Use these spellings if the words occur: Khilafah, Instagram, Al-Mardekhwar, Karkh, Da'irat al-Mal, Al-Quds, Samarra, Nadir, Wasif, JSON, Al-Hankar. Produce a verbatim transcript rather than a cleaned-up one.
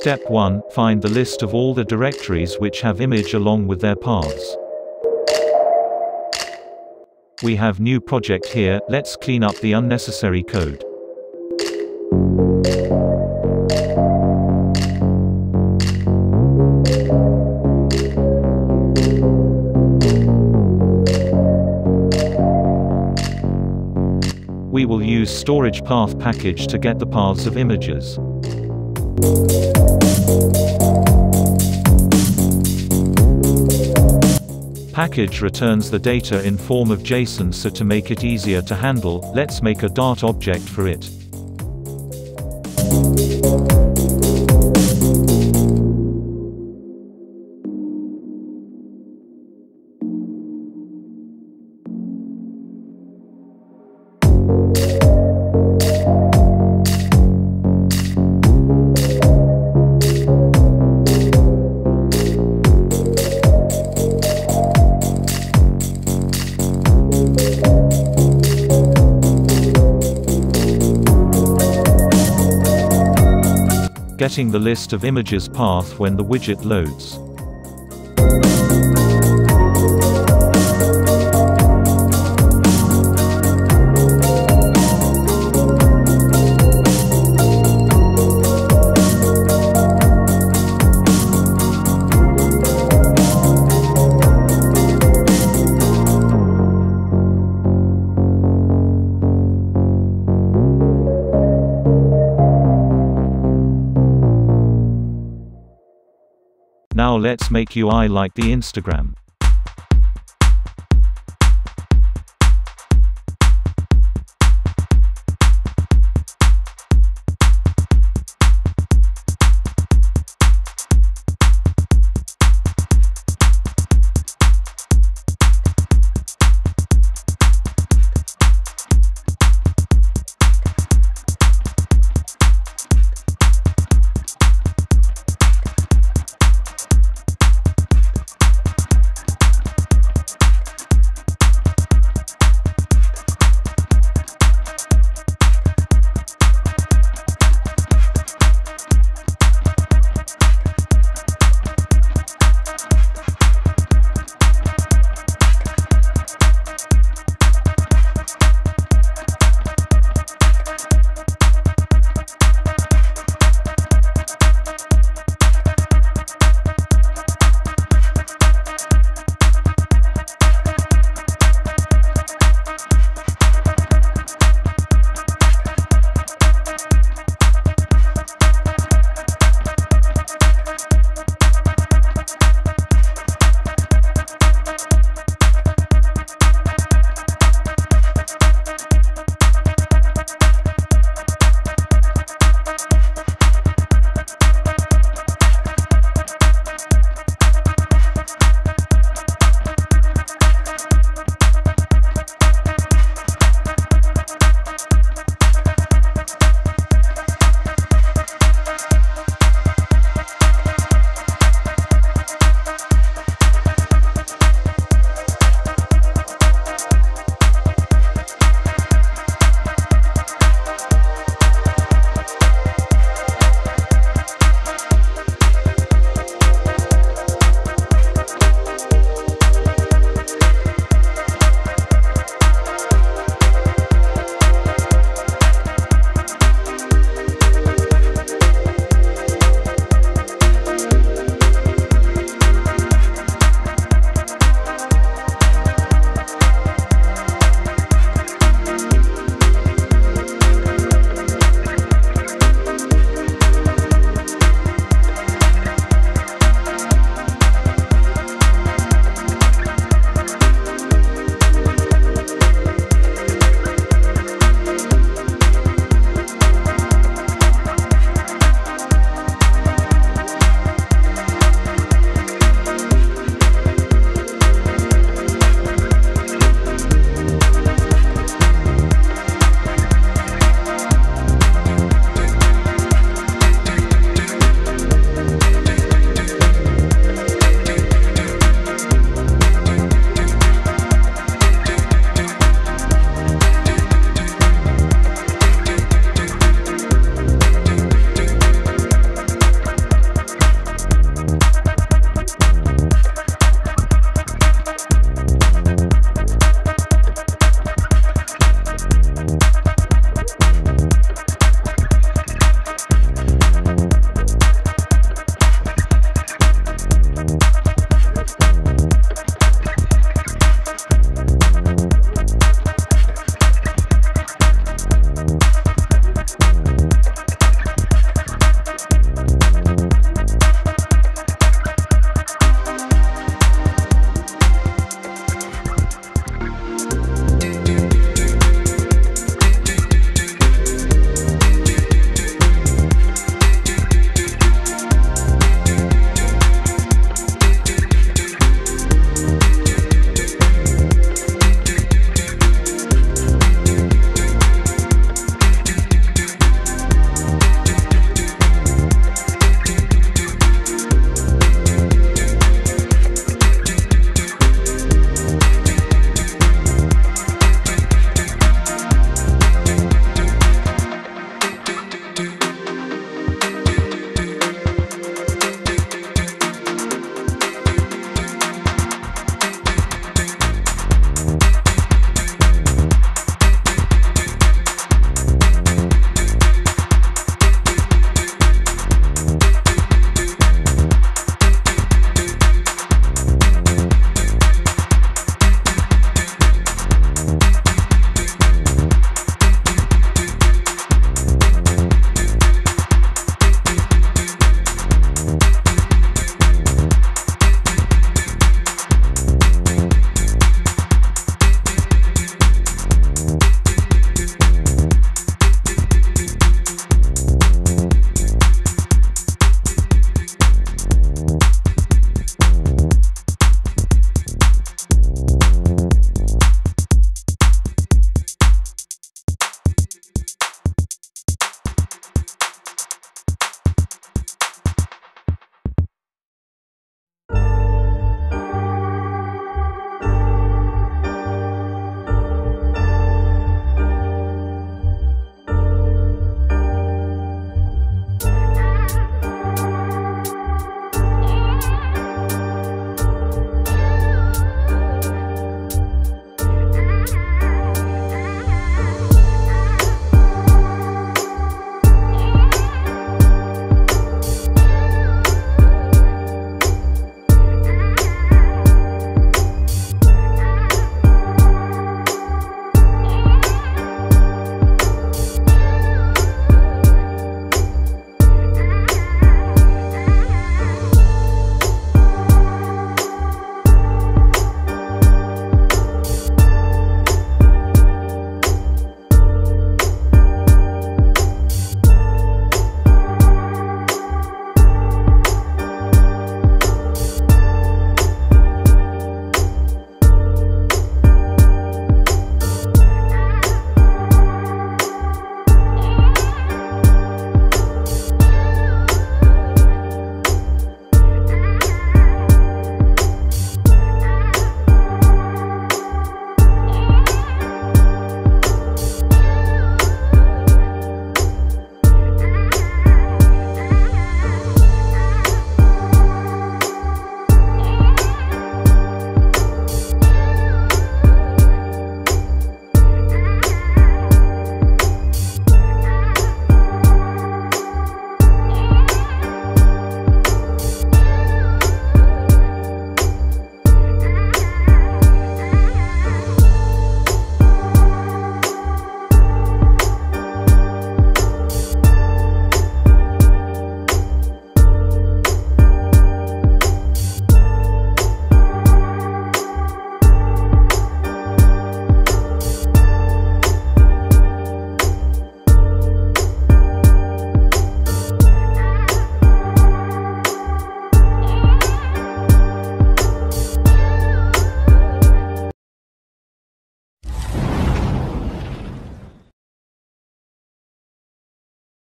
Step one, find the list of all the directories which have image along with their paths. We have new project here, let's clean up the unnecessary code. We will use storage path package to get the paths of images. Package returns the data in form of JSON, so to make it easier to handle, let's make a Dart object for it. Getting the list of images path when the widget loads. Now let's make U I like the Instagram.